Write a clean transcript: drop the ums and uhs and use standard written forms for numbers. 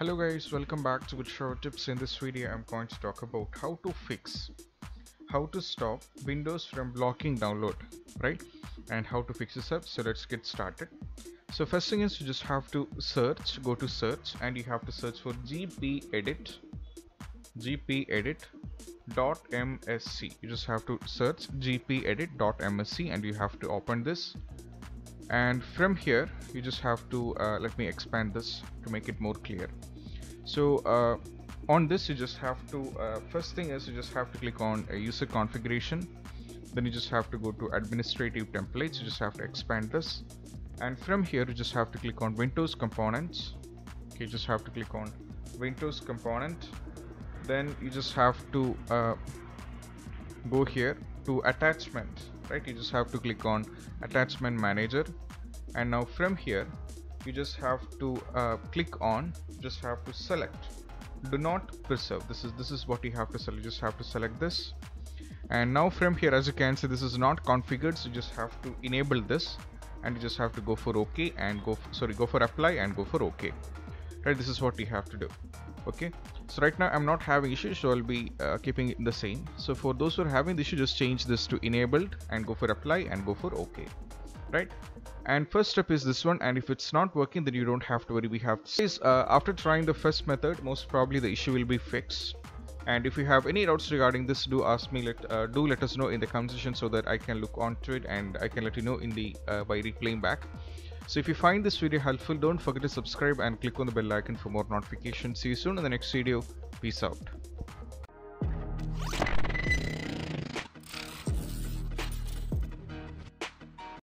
Hello guys, welcome back to Good Show Tips. In this video I'm going to talk about how to stop Windows from blocking download, right, and how to fix this up. So let's get started. So first thing is, you just have to search, go to search, and you have to search for gpedit.msc. you just have to search gpedit.msc and you have to open this, and from here you just have to let me expand this to make it more clear. So on this you just have to first thing is you just have to click on user configuration, then you just have to go to administrative templates, you just have to expand this, and from here you just have to click on Windows components. Okay, you just have to click on Windows component, then you just have to go here to attachment, right, you just have to click on attachment manager, and now from here you just have to click on, just have to select do not preserve. This is what you have to select. You just have to select this, and now from here, as you can see, this is not configured, so you just have to enable this, and you just have to go for OK and go for apply and go for OK. Right, this is what you have to do. Okay, so right now I'm not having issues, so I'll be keeping it the same. So for those who are having the issue, just change this to enabled and go for apply and go for OK. Right, and first step is this one, and if it's not working, then you don't have to worry. We have this. After trying the first method, most probably the issue will be fixed. And if you have any doubts regarding this, do ask me. Do let us know in the comment section so that I can look onto it and I can let you know in the by replaying back. So if you find this video helpful, don't forget to subscribe and click on the bell icon for more notifications. See you soon in the next video. Peace out.